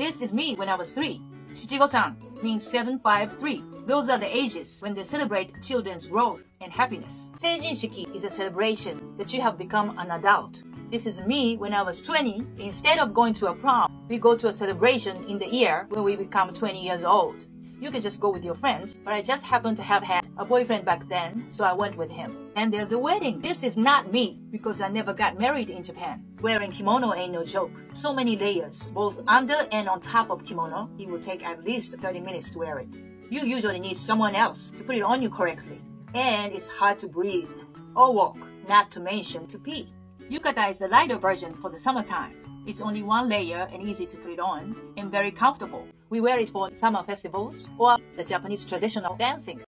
This is me when I was 3. Shichigo-san means 753. Those are the ages when they celebrate children's growth and happiness. Seijinshiki is a celebration that you have become an adult. This is me when I was 20. Instead of going to a prom, we go to a celebration in the year when we become 20 years old. You can just go with your friends, but I just happened to have had a boyfriend back then, so I went with him. And there's a wedding. This is not me, because I never got married in Japan. Wearing kimono ain't no joke. So many layers, both under and on top of kimono. It will take at least 30 minutes to wear it. You usually need someone else to put it on you correctly. And it's hard to breathe or walk, not to mention to pee. Yukata is the lighter version for the summertime. It's only one layer and easy to put it on, and very comfortable. We wear it for summer festivals or the Japanese traditional dancing.